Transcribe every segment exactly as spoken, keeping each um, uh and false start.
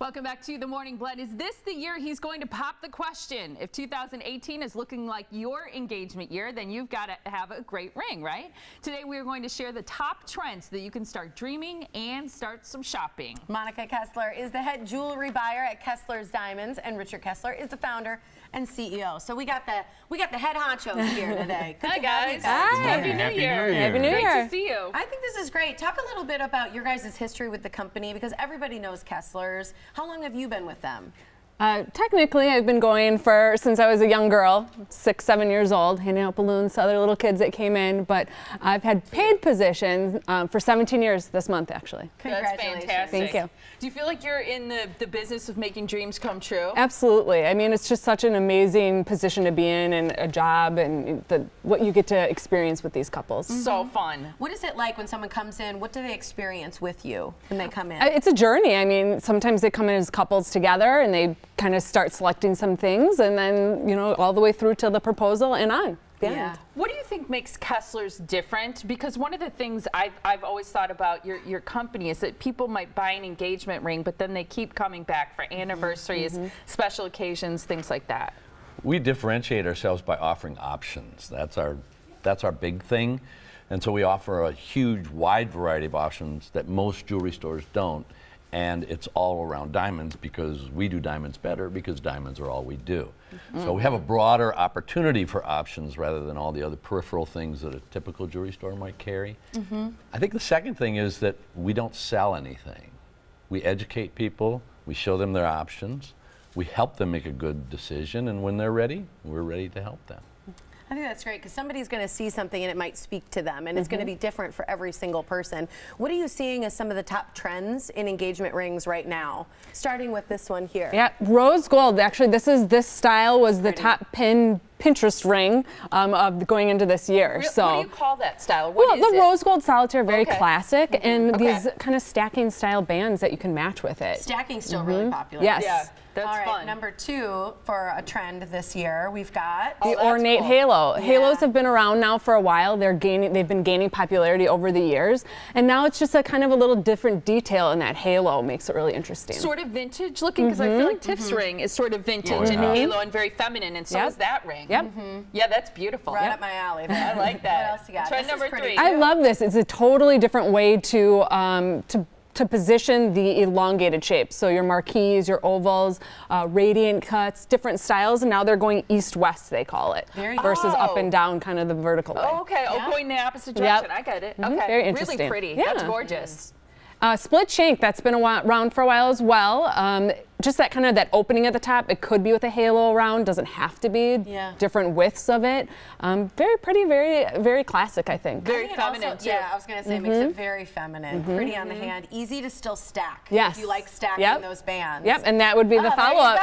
Welcome back to The Morning Blend. Is this the year he's going to pop the question? If two thousand eighteen is looking like your engagement year, then you've got to have a great ring, right? Today we are going to share the top trends so that you can start dreaming and start some shopping. Monica Kessler is the head jewelry buyer at Kessler's Diamonds, and Richard Kessler is the founder and C E O. So we got the we got the head honchos here today. Good Hi guys. Hi. Happy, Happy, New, Happy Year. New Year. Happy New Year. Great to see you. I think this is great. Talk a little bit about your guys' history with the company, because everybody knows Kessler's. How long have you been with them? Uh, technically, I've been going for since I was a young girl, six, seven years old, handing out balloons to other little kids that came in. But I've had paid positions um, for seventeen years this month, actually. Congratulations. That's fantastic. Thank you. Do you feel like you're in the, the business of making dreams come true? Absolutely. I mean, it's just such an amazing position to be in, and a job, and the, what you get to experience with these couples. Mm-hmm. So fun. What is it like when someone comes in? What do they experience with you when they come in? It's a journey. I mean, sometimes they come in as couples together, and they kind of start selecting some things, and then, you know, all the way through to the proposal and on. The yeah. end. What do you think makes Kessler's different? Because one of the things I've, I've always thought about your, your company is that people might buy an engagement ring, but then they keep coming back for anniversaries, mm-hmm. special occasions, things like that. We differentiate ourselves by offering options. That's our, that's our big thing. And so we offer a huge, wide variety of options that most jewelry stores don't. And it's all around diamonds, because we do diamonds better, because diamonds are all we do. Mm-hmm. So we have a broader opportunity for options rather than all the other peripheral things that a typical jewelry store might carry. Mm-hmm. I think the second thing is that we don't sell anything. We educate people, we show them their options, we help them make a good decision, and when they're ready, we're ready to help them. I think that's great, because somebody's going to see something and it might speak to them, and mm-hmm. it's going to be different for every single person. What are you seeing as some of the top trends in engagement rings right now? Starting with this one here. Yeah, rose gold. Actually, this is this style was the top pin Pinterest ring um, of going into this year. Real, so what do you call that style? What well, is the it? Rose gold solitaire, very okay. classic, mm-hmm. and okay. these kind of stacking style bands that you can match with it. Stacking's still mm-hmm. really popular. Yes. Yeah. That's All right, fun. Number two for a trend this year, we've got the oh, ornate cool. halo. Yeah. Halos have been around now for a while. They're gaining, they've been gaining popularity over the years, and now it's just a kind of a little different detail in that halo makes it really interesting. Sort of vintage looking, because mm-hmm. I feel like Tiff's mm-hmm. ring is sort of vintage oh, yeah. and halo and very feminine, and so yep. is that ring. Yep. Mm-hmm. Yeah, that's beautiful. Right yep. up my alley. There. I like that. What else you got? Trend number three. Good. I love this. It's a totally different way to um, to. to position the elongated shapes. So your marquees, your ovals, uh, radiant cuts, different styles, and now they're going east-west, they call it, Very versus oh. up and down, kind of the vertical way. Oh, okay, yeah. oh, going the opposite direction, yep. I get it. Mm-hmm. Okay, very interesting. Really pretty, yeah. that's gorgeous. Mm-hmm. Uh, split shank, that's been around for a while as well. Um, just that kind of that opening at the top, it could be with a halo around, doesn't have to be, yeah. different widths of it. Um, very pretty, very very classic, I think. Very I think feminine also, too. Yeah, I was going to say mm-hmm. it makes it very feminine, mm-hmm. pretty on the hand, easy to still stack. Yes. If you like stacking yep. those bands. Yep, and that would be oh, the follow-up.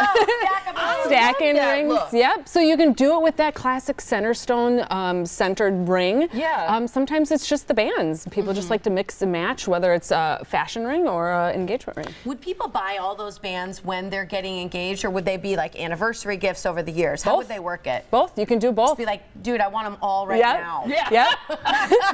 Stacking rings, look. Yep. So you can do it with that classic center stone um, centered ring. Yeah. Um, sometimes it's just the bands. People mm-hmm. just like to mix and match, whether it's a fashion ring or an engagement ring. Would people buy all those bands when they're getting engaged, or would they be like anniversary gifts over the years? Both. How would they work it? Both. You can do both. Just be like, dude, I want them all right yep. now. Yeah. Yep.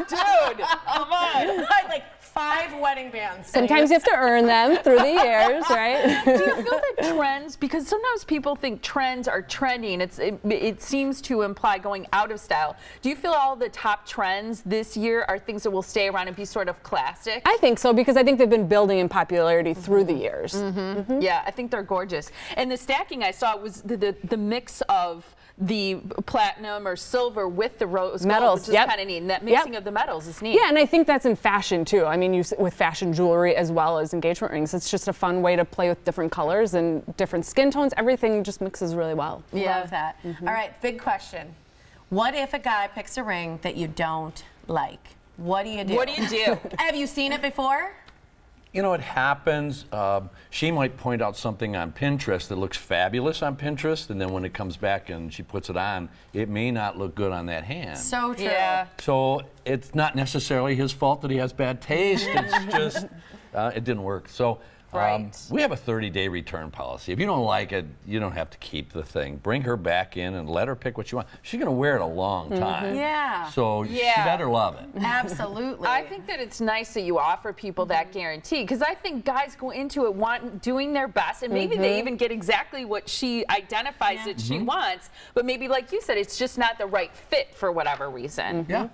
Dude, come on. I like five wedding bands. Sometimes you have to earn them through the years, right? Do you feel that trends, because sometimes people think trends are trendy, and it's, it, it seems to imply going out of style. Do you feel all the top trends this year are things that will stay around and be sort of classic? I think so, because I think they've been building in popularity mm-hmm. through the years. Mm-hmm. Mm-hmm. Yeah, I think they're gorgeous. And the stacking I saw was the, the, the mix of the platinum or silver with the rose metals, gold, which is yep. kind of neat. And that mixing yep. of the metals is neat. Yeah, and I think that's in fashion, too. I mean, you, with fashion jewelry as well as engagement rings, it's just a fun way to play with different colors and different skin tones. Everything just mixes really well. Yeah. Love that. Mm-hmm. All right, big question. What if a guy picks a ring that you don't like? What do you do? What do you do? Have you seen it before? You know, it happens. Uh, she might point out something on Pinterest that looks fabulous on Pinterest, and then when it comes back and she puts it on, it may not look good on that hand. So true. Yeah. So it's not necessarily his fault that he has bad taste. It's just, uh, it didn't work. So Right. Um, we have a thirty day return policy. If you don't like it, you don't have to keep the thing. Bring her back in and let her pick what you want. She's going to wear it a long time. Mm-hmm. Yeah. So yeah. she better love it. Absolutely. I think that it's nice that you offer people mm-hmm. that guarantee, because I think guys go into it want, doing their best, and maybe mm-hmm. they even get exactly what she identifies yeah. that mm-hmm. she wants, but maybe like you said, it's just not the right fit for whatever reason. Mm-hmm. Yeah.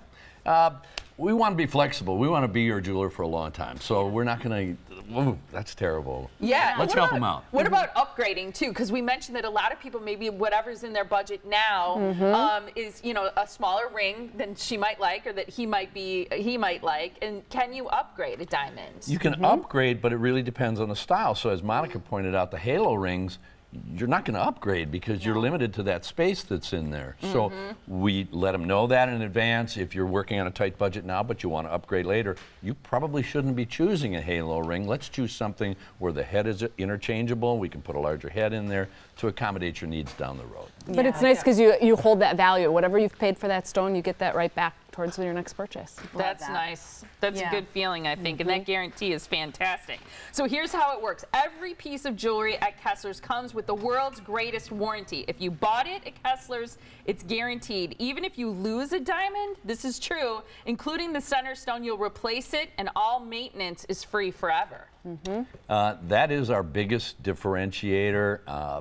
Uh, we want to be flexible. We want to be your jeweler for a long time. So we're not going to, that's terrible. Yeah. Let's help them out. What mm-hmm. about upgrading too? Because we mentioned that a lot of people, maybe whatever's in their budget now mm-hmm. um, is, you know, a smaller ring than she might like or that he might be, he might like. And can you upgrade a diamond? You can mm-hmm. upgrade, but it really depends on the style. So as Monica pointed out, the halo rings, you're not going to upgrade because you're limited to that space that's in there. Mm-hmm. So we let them know that in advance. If you're working on a tight budget now but you want to upgrade later, you probably shouldn't be choosing a halo ring. Let's choose something where the head is interchangeable. We can put a larger head in there to accommodate your needs down the road. Yeah, but it's nice because you, you hold that value. Whatever you've paid for that stone, you get that right back towards your next purchase. That's that. nice. That's yeah. a good feeling, I think, mm-hmm. and that guarantee is fantastic. So here's how it works. Every piece of jewelry at Kessler's comes with the world's greatest warranty. If you bought it at Kessler's, it's guaranteed. Even if you lose a diamond, this is true, including the center stone, you'll replace it, and all maintenance is free forever. Mm-hmm. uh, that is our biggest differentiator. Uh,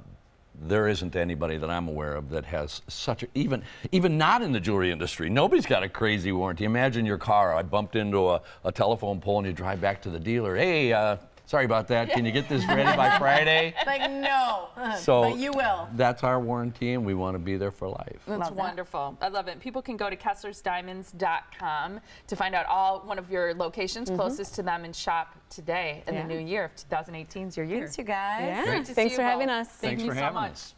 There isn't anybody that I'm aware of that has such a, even even not in the jewelry industry. Nobody's got a crazy warranty. Imagine your car. I bumped into a, a telephone pole and you drive back to the dealer. Hey, uh, sorry about that. Can you get this ready by Friday? Like, no. So but you will. That's our warranty, and we want to be there for life. That's love wonderful. That. I love it. People can go to Kessler's Diamonds dot com to find out all one of your locations mm-hmm. closest to them and shop today in yeah. the new year. If twenty eighteen is your year. Thanks, you guys. Yeah. Great to Thanks see for you having both. us. Thank Thanks you for so having much. Us.